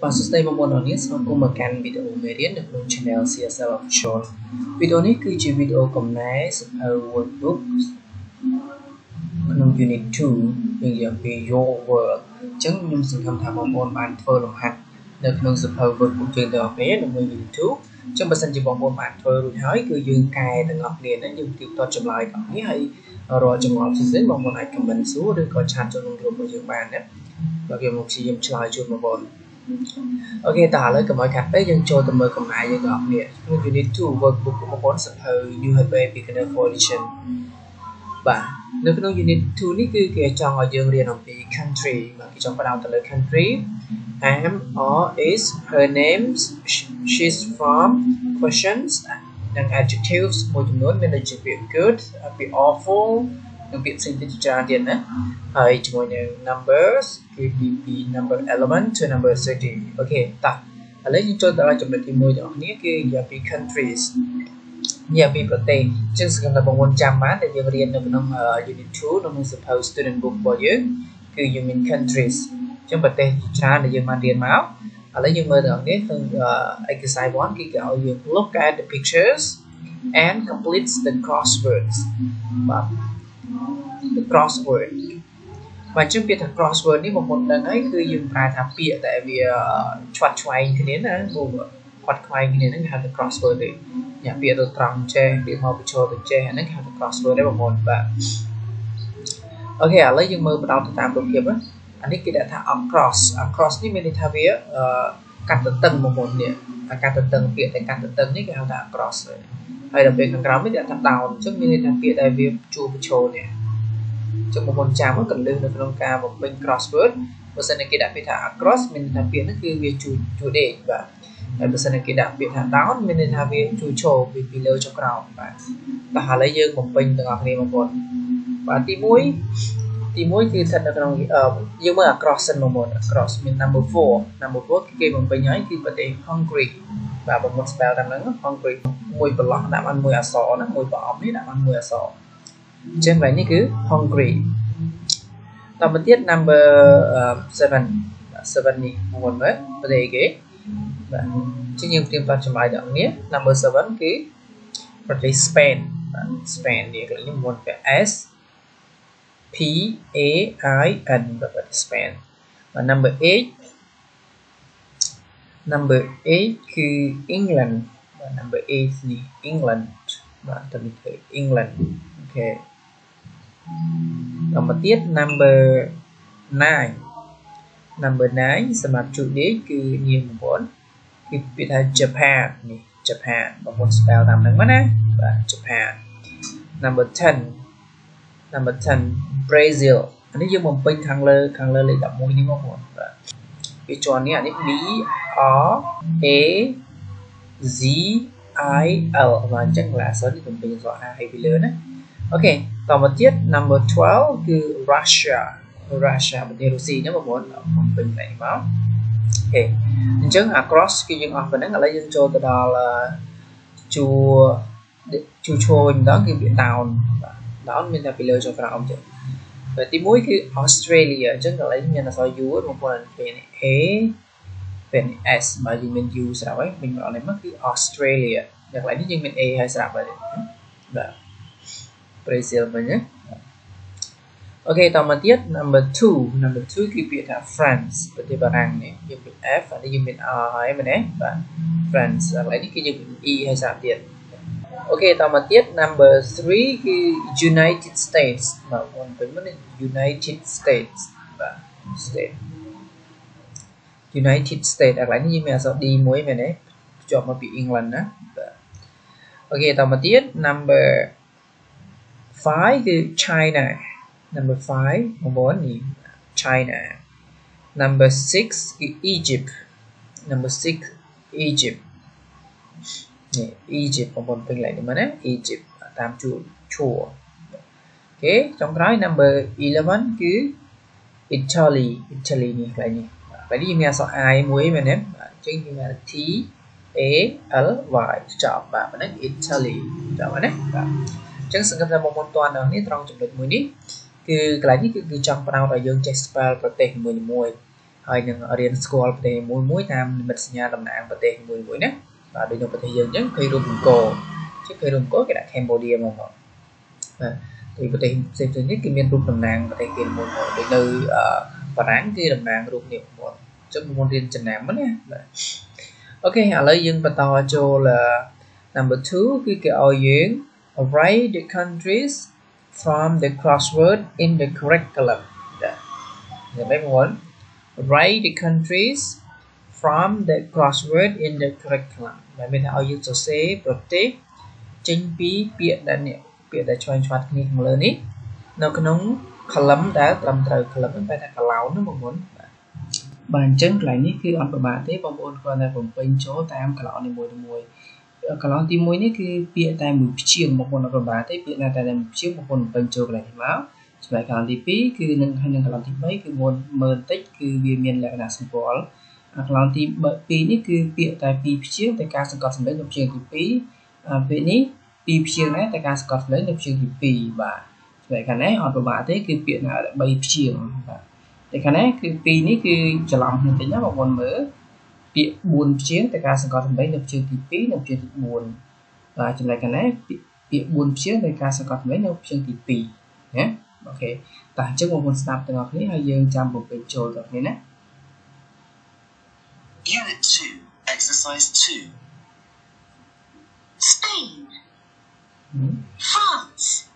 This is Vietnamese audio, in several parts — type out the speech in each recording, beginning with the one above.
Và số tay một lần nữa sau cùng mà can video về đến được luôn channel C.S.L. Show. Video này cứ chỉ video cầm nấy ở workbook trong unit 2 mình giờ về your work chứng nhưng sự tham tham một lần bạn thôi đồng hành được luôn sự hợp vượt cũng truyền được bé được 10 nghìn thuốc trong bản thân chỉ bằng một bạn thôi rồi nói cứ dương cài từng ngọc liền đã dùng tiêu to chậm lại còn nghĩ hay rồi chậm ngọc sẽ bằng một lại comment xuống để có chat cho luôn được của dương bạn đấy và kiểu một chị em lại chuột một vòng. Ok, ta lấy cái mọi cách đấy dân cho tầm mơ cầm lại dân ngọc nè. You need to workbook của một con sập hơi như hơi bê bị cái nơi coalition. Và nếu cái nơi you need to ní cứ kìa cho ngồi dân riêng học bị country. Mà khi chọn bắt đầu từ lời country am or is her name she's from questions and adjectives một chùm nốt mình là chữ bị good, bị awful nó bị sinh tích trả tiền á hay chúng mình numbers cái bị number element to number city. Ok ta lấy những chỗ đó chúng mình tìm mua cho những cái giờ bị countries giờ bịประเทศ chương trình là bằng 100 mã để giờ riêng nó trong unit 2 nó mình suppose student book bao nhiêu cứ dùng mình countries trong ประเทศ trả để giờ mà riêng máu lấy những mơ đó nhé từng exercise 1 cái gọi là look at the pictures and complete the crosswords. The crossword và trước kia thằng crossword đi một lần ấy cứ dùng vài thằng bịa tại vì chọt xoay cái đến là gồm quạt quay cái đến là crossword đi nhà bịa được trăng che bị màu bị trôi được che nó là crossword đấy một và ok à lấy dùng mơ bắt đầu từ tạm đồng nghiệp á anh ấy kia đã thằng across across đi mình thà bịa cắt từ tầng một một nè cắt từ tầng bịa thành cắt từ tầng đấy là thằng cross hay đặc biệt thằng cáo mới đã thằng đào trước mình thằng bịa tại vì chua bị trôi nè trong một con trà mới cần lưu được long ca một bên crossword và sau này kia đã bị thả cross mình thả biến nó kia về chủ đề và sau này kia đã bị thả down mình nên thả về chủ trồ vì lưu cho crowd và thả lấy dương một bên từ ngọc này một con và tí mũi kia thật là trong dương mà cross một một cross mình number four kia một bên nhái kia có thể hungry và một một spell đang lớn hungry mùi block đã ăn mùi à sọ nó mùi bỏ biết đã ăn mùi à sọ trên vậy như cứ hungry. Tạm biệt tiết number 7 này một mới và đây cái và chứ nhiều tiền toàn trong bài đó nhé number 7 cái và đây Spain thì là những một cái S P A I N và Spain và number 8 คือ England và number 8 thì England và tầm thời England. Ok. Còn một tiết number 9 sẽ mà chủ đế cứ nhiều một bốn thì bị thay Japan này Japan và một spell làm được mất á và Japan number 10 Brazil anh ấy dùng một bên thằng lơ lấy đọc môi nhưng mà một và cái tròn này là B-R-A-Z-I-L và chắc là số thì tầm bình rõ A hay bị lớn á. Ok, còn một tiết number 12 từ Russia bên đây Russia nếu mà muốn không bình lại máu. Ok, chứng across cái những học phần nó là dân cho từ đó là chu trôi đó cái biển tàu đó mình là bị lừa cho cả ông chứ. Và tí mũi cái Australia chứng là lấy nhân là so dưới một phần về này phần S mà dùng mình use sao ấy mình gọi là mất cái Australia đặt lại những mình A hay sao vậy đấy. Brazil vậy nhé. Ok, tạm biệt tiết number 2 kia bị là France và tây ban Anh này dùng mình F và đây dùng mình R hay mình S và France lại cái dùng mình E hay sao tiền. Ok, tạm biệt tiết number 3 kia United States mà còn phải mất United States đặt lại như mình sao đi muối về đấy cho mà bị England á. Ok, tạm biệt tiết number 5 thì China number 5 một bốn thì China number 6 thì Egypt Egypt một bốn bên lại thì mà đấy Egypt tam trụ chùa. Ok, trong đó number 11 cứ Italy này lại nhỉ vậy thì mình sẽ ai muối mình đấy chính là TALY chọn và mình đấy Italy chọn bạn đấy chẳng sự gặp ra một môn toàn nào nít trong chụp được mùi nít cứ cái này cứ trong vào đầu dương check spell protein mùi Hãy subscribe cho kênh Ghiền Mì Gõ để không bỏ lỡ những video hấp dẫn. Write the countries from the crossword in the curriculum. Vậy mình hãy dùng sẽ bật tiếp chính bí biệt đã nè biệt đã cho anh chọn cái hàng lớn ít nó có nóng column đã làm từ column phải là column nó một món bàn chân lại ní khi ăn của bà thế bằng ôn còn là bằng bên chỗ ta em column này mùi column thì mùi ní khi biệt ta mùi chiêng một món là của bà thế biệt là ta làm chiêng một món bên chỗ lại thì máu. Vậy còn thì phí cứ nâng còn thì mấy cứ muốn mờn tích cứ viên miền lại là sinh vốn còn thì bởi phí ní cứ bịa tại phí chiếc tại ca sẽ có sản lượng trường thì phí vậy ní phí chiếc này tại ca sẽ có sản lượng trường thì phí và vậy cả này họ của bà thế cứ bịa là bay chiếc tại cả này cứ phí ní cứ trở lòng hình tính nhất một con mới bịa buồn chiếc tại ca sẽ có sản lượng trường thì phí lượng trường thì buồn và trở lại cả này bịa buồn chiếc tại ca sẽ có sản lượng trường thì phí nhé. Ok, ta trước một phần snap từ học lý hay dương chăm một bên trôi được thế nè. Unit 2, Exercise 2. Spain, France,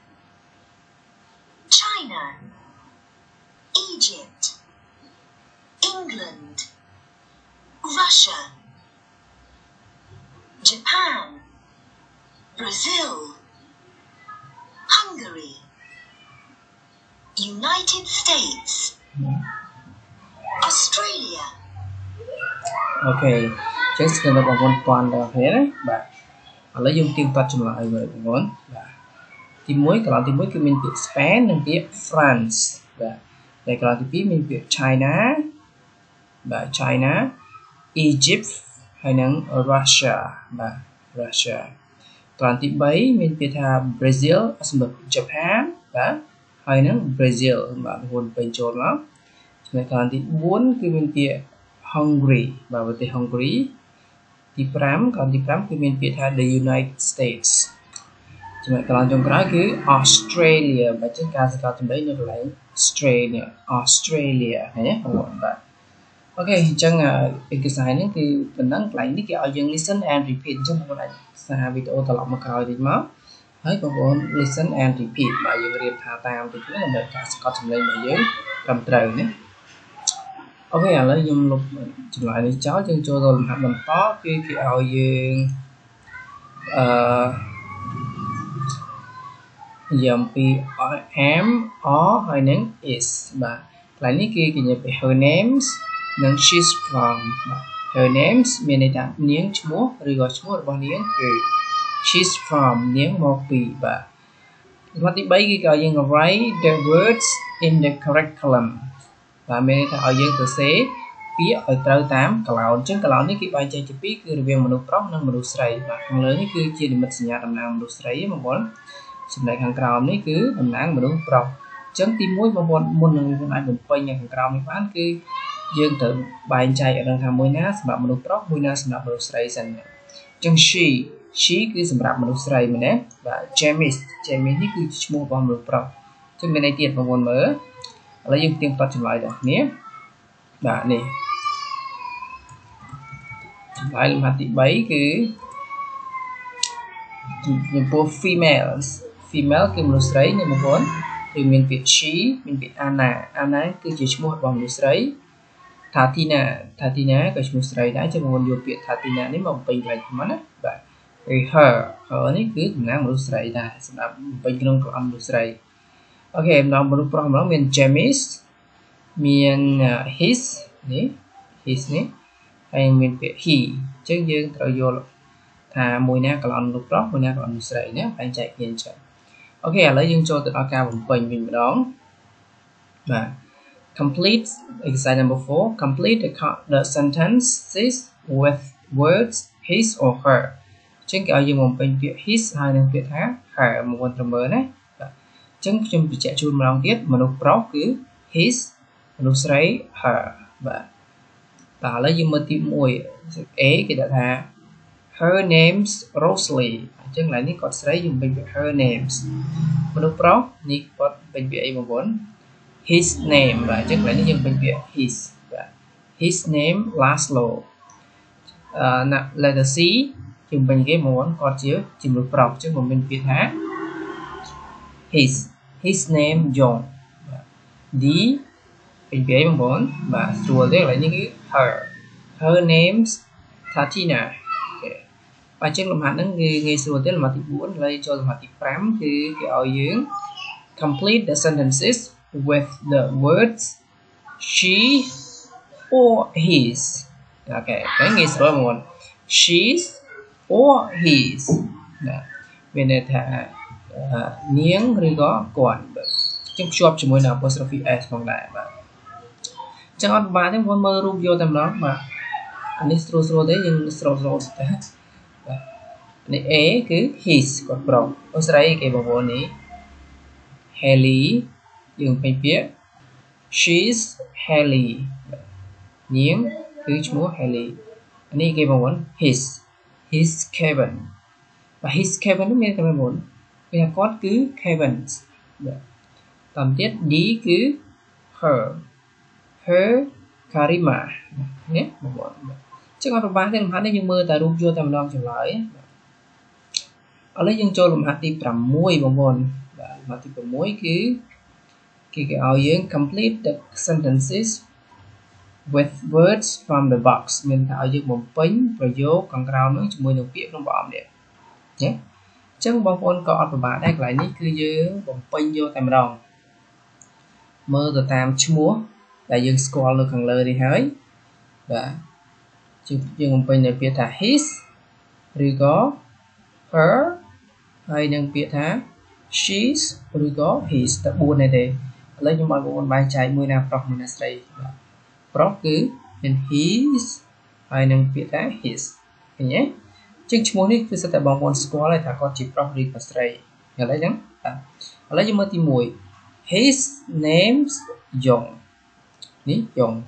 China, Egypt, England, Russia, Japan, Brazil, Hungary, United States, Australia. Ok, chắc chắn là bằng toàn là thế đấy. Và lấy dùng tiếng Pháp chung lại với bằng ngôn. Thì mỗi cái tiếng mỗi cái mình viết Spain, mình viết France. Và đây cái tiếng Pháp mình viết China, và China, Egypt hay nắng Russia, và Russia. Còn tiếng Bấy mình viết là Brazil, Japan, và hay nó Brazil và hồn bên chỗ đó. Chúng ta thì 4 cái miền kia Hungary và bên Hungary thì 5 còn thì 5 cái miền kia the United States. Chúng ta trong cái cứ Australia và trên cái sao trong đấy nó lại Australia hay nhé không ạ. Ok chẳng exercise này thì mình đang lại cái ở dân listen and repeat trong một cái sa video tao lọc mà coi thì máu. Hãy subscribe listen and repeat bài dương riêng thả tam thì chúng là một cái Scott lên bài dưới cầm trời nhé. Ok à lấy dùng lục chỉnh lại đi cháu chân cho rồi học làm khó khi khi ao dương dòng pi em ó hơi nén is và lại ní kia thì nhập về her names nâng she's from her names miền này đặt niếng chúa rồi gọi chúa vào niếng cười. She's from những một vị và nói tiếng Bấy cái gọi là write the words in the curriculum và mình sẽ ở dưới từ xế phía ở tờ 8 cloud trên cloud này cái bài chơi chỉ biết cứ về một lúc đó nó một lúc sấy và hàng lớn này cứ chia để mình sinh ra làm một lúc sấy mà muốn sinh lại hàng cloud này cứ làm nắng một lúc đó chấm tim mũi mà muốn muốn làm lại một quay nhà hàng cloud này bán cứ dương từ bài chơi ở đằng hàng mũi nát và một lúc đó mũi nát là một lúc sấy dần trong she cứ sầm rạp một lúc sấy mình đấy và James này cứ mua vào một pro cho mình này tiền vào nguồn mở lấy dùng tiền phát triển lại được nhé và này lại làm hạt thị bấy cứ những bộ female cứ một lúc sấy như một con thì mình viết mình viết Anna cứ chỉ mua vào một lúc sấy Tatiana cái một lúc sấy đã cho một con điều kiện Tatiana nếu mà bình lại thì mất đấy và thì her này cứ ngang một lúc sấy đã sẽ là bình thường của âm một lúc sấy. Ok em làm một lúc prom đó mình James mình his này hay mình viết he chứ dương tự vô thà mùi na còn lúc đó mùi na còn một sấy nhé phải chạy hiện chạy. Ok lấy dương cho từ cao một mình đón và complete exercise number 4 complete the sentences with words his or her. Chúng ta dùng một bên việc his hai năng việc khác khả một con trầm bờ đấy chúng chúng bị chạy chun mà long tiết mà lúc đó cứ his lúc sấy her và Tả lấy dùm một tìm mùi ế kì đã thả. Her name's Rosalie. Chân lại ní cọt sấy dùm bình her name's. Một lúc đó ní cọt bình bị ấy mà vốn his name và chân lại ní dùm bình bị his. His name Laszlo. Nặng là the sea. Dùm bình cái món cọt chứ chìm lúc đó chứ một mình bị thả. His name John. Đi bình bị ấy mà vốn và chùa đấy lại những her. Her name's Tatina. Và trên lầm hạt nó nghe sửa tới lầm hạt tiếp 4 lấy cho lầm hạt tiếp 5 thì cái ở dưới complete the sentences with the words she or his. Ok, cái nghe sửa một she's or his. Bên này thả miếng rồi có còn trong shop chỉ mỗi nào apostrophe s còn lại mà chẳng hạn bà thêm con mơ rung vô tầm đó mà anh ấy sửa tới nhưng sửa này é cứ his còn bỏng, ôi sấy cái bộ này, Haley, dừng phải biết, she's Haley, nhím cứ chúa Haley, này cái bộ muốn his Kevin, và his Kevin nó nghe cái bộ muốn, bây giờ có cứ Kevin, tạm tiết đi cứ her Karima, nhé bộ muốn, chứ còn phần ba thì làm hẳn đấy nhưng mơ ta rung vô tầm lòng trở lại. Ở đây chúng cho làm hạt tiếp 6 bằng vốn và hạt tiếp 6 cứ cái ao dưỡng complete the sentences with words from the box mình tạo dựng một bánh và vô còn rau nữa chúng mình được biết trong bọn đẹp nhé chẳng bằng vốn có và bạn đang lại ní cứ dưỡng bằng bánh vô tầm đồng mơ từ tam chúa là dưỡng score được càng lời đi hới và chúng dưỡng bằng bánh được biết là his rồi có her hay năng biết hả she's rồi có his tập buồn này để lấy những bạn buồn bài trái mười nào prop mình sẽ prop cứ nên his hay năng biết hả his nhé chương trình muốn đi cứ sẽ tập bằng con score lại thả con chỉ prop đi và sẽ nhớ lấy nhá lấy những mà tìm mùi his name's John ní John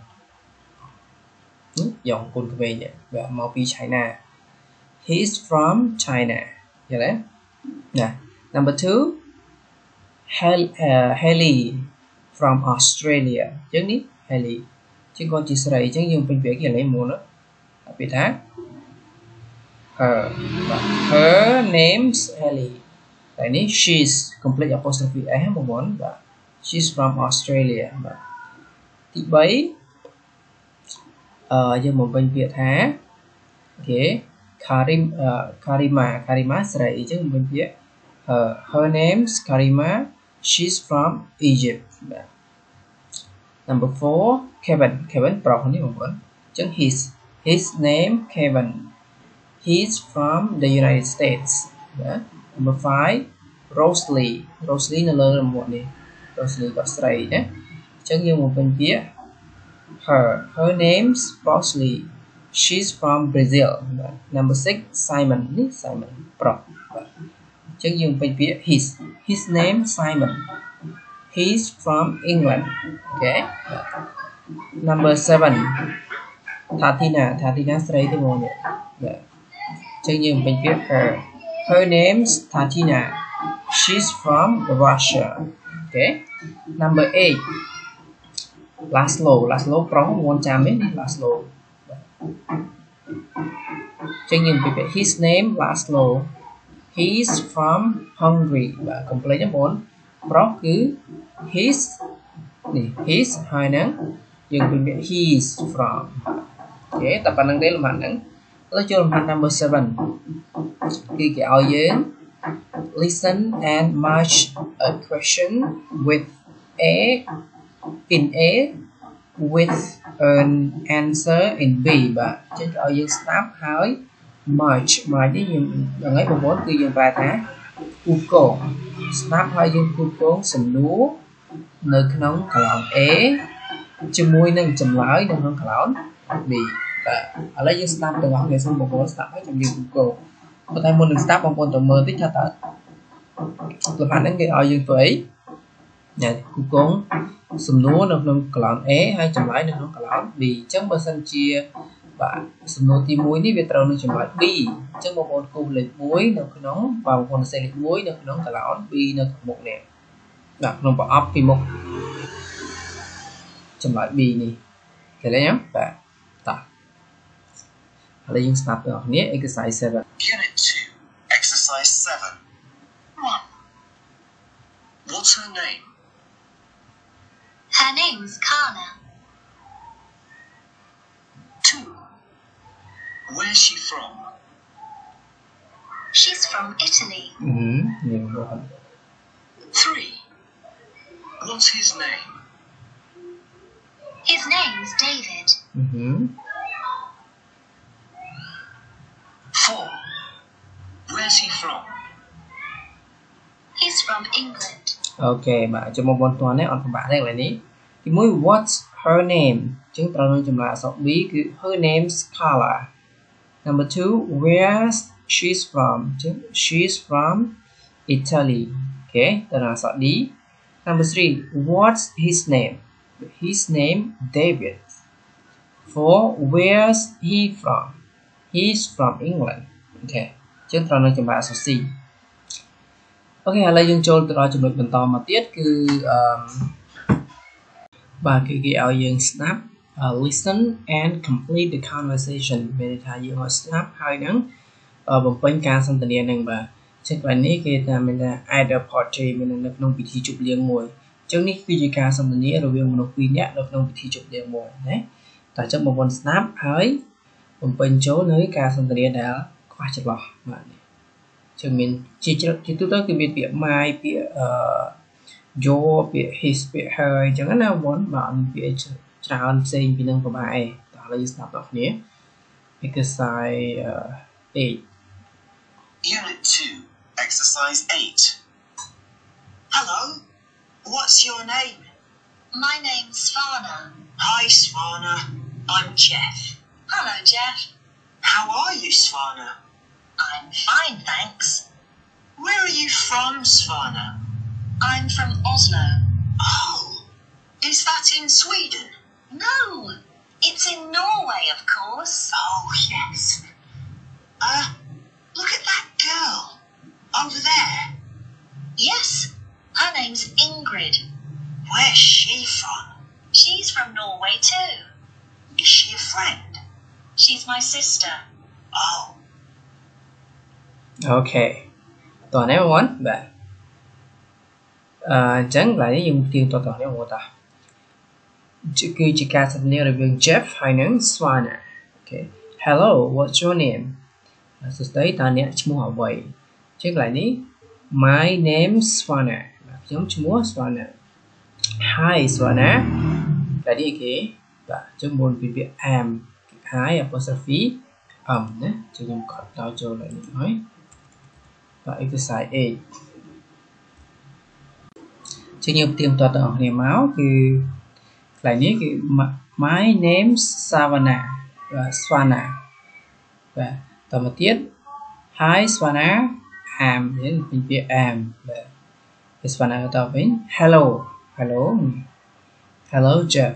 con cái về vậy và màu pi trái nè he's from China. Hiểu đấy. Nè, number 2 Haley from Australia. Chứ ní Haley. Chứ con chỉ sợi chứ dùng bình bể kia lấy mùa nữa. Bị thác. Her name's Haley. Tại ní she's complete apostrophe s một bốn và she's from Australia. Thì bấy dùng một bình bể thác. Ok. Karima sợi chứ mình biết her name's Karima, she's from Egypt. Number 4 Kevin bọc này mình quên chứ his name Kevin, he's from the United States. Number 5 Rosalie là lời một này Rosalie bọc sợi nhé chứ như một mình biết her name's Rosalie. She's from Brazil. Number 6 Simon Pro. Chứ dùng phải viết his name Simon. He's from England. Okay. Number 7 Tatina straight đi môn. Chứ dùng phải viết her name's Tatina. She's from Russia. Okay. Number 8 Laszlo pro môn chạm ấy Laszlo. Chương trình về his name Laszlo, he's from Hungary và complete nhé bốn. Pro cứ his hai nắng, dừng về he's from. Okay, tập bản năng đấy là bản năng. Tôi cho làm bản number 7. Khi cái ao dưỡng listen and match a question with a in a with an answer in B và trên ở dưới snap hỏi merge với những ấy một bốn từ dùng vài tháng Google snap hỏi dùng Google sầm núi nơi nóng khảo é chấm mũi nâng chấm lái nâng nóng khảo bị ở lấy dưới snap từ ngõ người xung một bốn snap hỏi chấm dùng Google có thể muốn được snap bằng phần tổng mơ tích cho tới tôi phản ứng cái ở dưới tuổi nhà cũng sum nô nông nông cạn é hay chấm lái nông cạn vì chấm bơ san chia và sum nô ti muối ní về tàu nông chấm lái vì chấm một con cua lệch muối nông nóng và một con xe lệch muối nông nóng cạn vì nông một nè đặt nông bỏ ấp vì một chấm lái vì nè thế đấy nhá và ta lấy những snap ở nhé exercise 7 exercise 7 What's her name? Her name's Kana. 2. Where's she from? She's from Italy. Mm-hmm. 3. What's his name? His name's David. Mm-hmm. 4. Where's he from? He's from England. Okay, bạn cho một môn toán này ở phần bạn này là ní. Thì mỗi what's her name chúng ta nói chung là sọc bí cứ her name's Carla. Number 2, where's she's from? Chứ she's from Italy. Okay, ta là sọc đi. Number 3, what's his name? His name David. 4, where's he from? He's from England. Okay, chúng ta nói chung là sọc C. Ok, hãy lấy dân chôn từ đó chuẩn bị bình to mà tiết cứ và cái áo dân snap listen and complete the conversation về thay dân ở snap hai nắng bằng bánh ca xong tình yên nâng và chắc là ní cái là mình là either party mình là nâng nông bị thi chụp liên ngồi chắc ní khi dì ca xong tình yên rồi viên một quy nhạc nâng nông bị thi chụp liên ngồi đấy tại chắc một con snap hơi bằng bánh chố nơi ca xong tình yên đã qua chắc lọ mà chúng mình chỉ tụi tôi cứ biết việc my việc your việc his việc her chẳng nào muốn bạn việc tràn xem kỹ năng của bài đó là gì nào đó nhé exercise 8 unit 2 exercise 8 hello what's your name my name's Svana hi Svana I'm Jeff hello Jeff how are you Svana I'm fine, thanks. Where are you from, Svana? I'm from Oslo. Oh, is that in Sweden? No, it's in Norway, of course. Oh, yes. Look at that girl over there. Yes, her name's Ingrid. Where's she from? She's from Norway, too. Is she a friend? She's my sister. Oh. Ok, tòa nè món và chẳng lại dùng tiền tòa tòa nè món ta chứ cứ chỉ ca sắp nè là việc Jeff hay nâng Svana. Ok, hello, what's your name? Sau đấy ta nè chứ mua hỏi vậy chẳng lại ní my name's Svana giống chứ mua Svana hi Svana là đi kế và chúng muốn vì việc am cái apostrophe nè chứ dùng khỏi tao cho lại nói và exercise 8 chứ nhiều tiêm toàn ở nhà máu thì lại nhé cái my name's Savannah và Svana và tầm một tiết hi Svana am đến mình biết am và Svana tao đến hello hello hello Jeff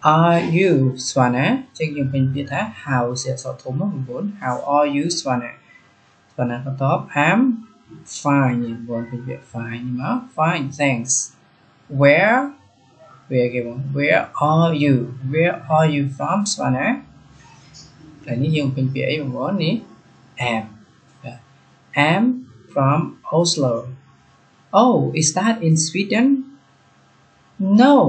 are you Svana chứ nhiều mình biết á how sẽ sọ thốn mất 14 how are you Svana và nó có top I'm fine nhìn vốn thì việc fine nó fine thanks where về cái vốn where are you from Svana là những dùng phiên việc ấy vốn ní am from Oslo oh is that in Sweden no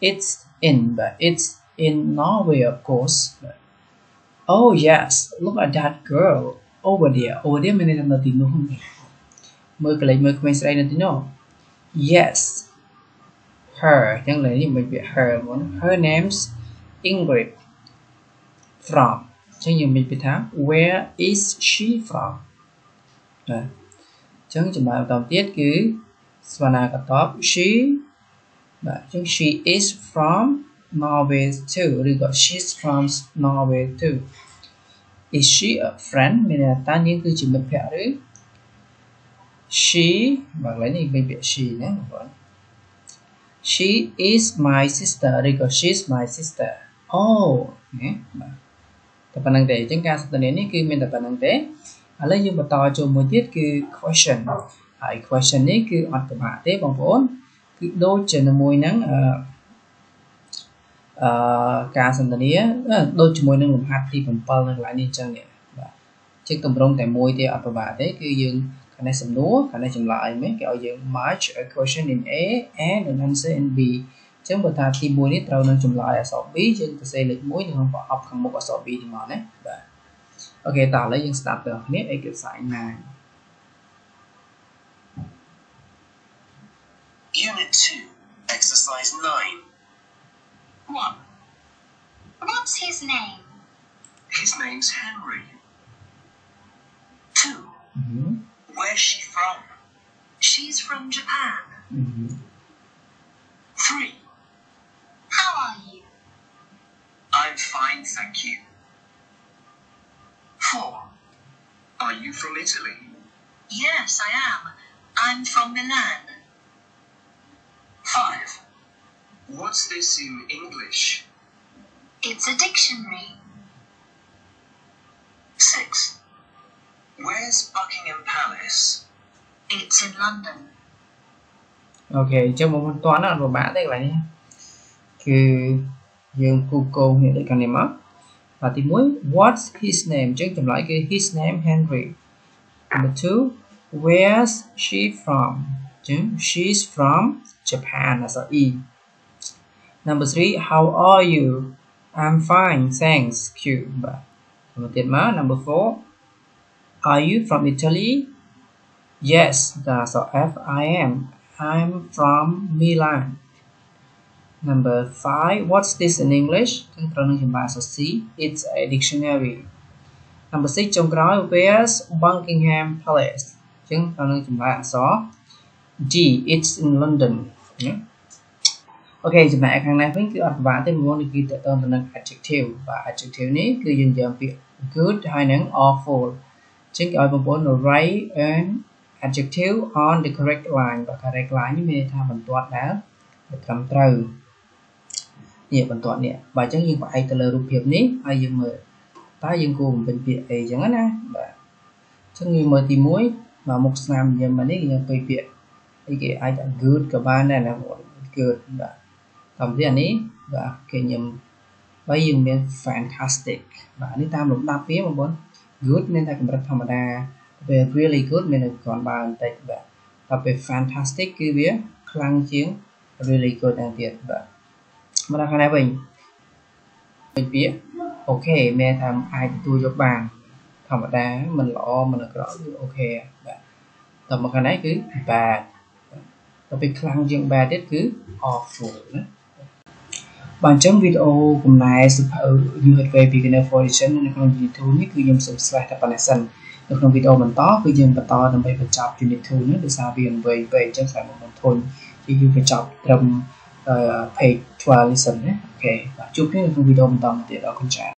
it's in but it's in Norway of course oh yes look at that girl over there mình đang nói tiếng nó không mới cái lấy mới comment đây là tiếng nó yes her chẳng lẽ như mình biết her muốn her name's Ingrid from chẳng như mình biết thám where is she from chẳng chỉ mà tổng tiết cứ Svana cả top she chẳng she is from Norway too rồi gọi she's from Norway too is she a friend? Mình là ta những cư chỉ mật phẹo đấy She, bạn lấy này bên biển she nhé. She is my sister. Đây có she's my sister. Oh, nhé. Tập bản năng để chúng ta sẽ đến này, cứ mình tập bản năng để. Ở đây chúng ta tạo cho một tiết cứ question. Hãy question này cứ ở các bạn thế bằng vốn. Cứ đôi chân là môi nắng. Cả sản phẩm này đôi chân môi nắng làm hạt thì phần phần năng lại nên chân này. Chứ tầm rong tại môi thì ở các bạn thế cứ dừng. Khả năng xâm lúa, khả năng xâm lại mấy cái ở dưới match a question in A and an answer in B. Chứ mà ta tìm mùi này trao nên xâm lại ở sọ B chứ ta sẽ lấy mùi thì không có học khẳng mục ở sọ B thì mà nè. Ok, ta lấy những start từ học nếp A kiểu sải này. Unit 2, exercise 9. 1. What's his name? His name's Henry. 2. Where's she from? She's from Japan. 3. How are you? I'm fine, thank you. 4. Are you from Italy? Yes, I am. I'm from Milan. 5. What's this in English? It's a dictionary. 6. Where's Buckingham Palace? It's in London. Ok, cho một môn toán là của bạn đây các bạn nhé. Cứ dùng Google hiện đại cái này mất. Và tìm mũi what's his name, chứ tìm lại cái his name Henry. Number 2, where's she from? Chứ she's from Japan là sao E. Number 3, how are you? I'm fine, thanks, you. Và tiền má Number 4. Are you from Italy? Yes, that's all F I am. I'm from Milan. Number 5, what's this in English? C. It's a dictionary. Number 6, where's Buckingham Palace? D. It's in London. Yeah. Okay, chúng ta hàng này với cái bạn tên muốn được ghi tên từ adjective và adjective này cứ dùng dạng việc good hay năng awful. Chính cái bằng bốn là write an adjective on the correct line và correct line như mình tham vận toán đã được làm từ nhiều vận toán này và chẳng như vậy từ lời rụp hiệp này ai dùng mờ ta dùng cùng bệnh viện ấy chẳng á và chẳng như mờ tìm mũi và một nam giờ mà đấy là bệnh viện thì cái ai đã good cả ba này là một good và làm việc này và cái nhầm bây giờ mình fantastic và đi tam lục tam phía bằng bốn good nên ta cũng rất thông đa về really good mình được còn bàn tệ và về fantastic kia biết khăn chiến really good đang tiệt và mà là khả năng mình biết ok mẹ làm ai tôi giúp bàn thông đa mình lo mình được rõ ok và tầm một khả năng cứ bad và về khăn chiến bad đấy cứ awful đó. Bản trong video hôm nay sẽ như hết về beginner foundation nên không dùng tool này cứ dùng subscribe tập lesson. Được trong video mình to cứ dùng bắt toដើម្បីបញ្ចប់ unit 2 នេះដោយសារវាអង្វែងពេកអញ្ចឹងខ្ញុំមិនធន់គឺយើងបញ្ចប់ត្រឹម page 12 lesson ណាអូខេបាទជួបគ្នានៅក្នុង video បន្តទៀតអរគុណច្រើន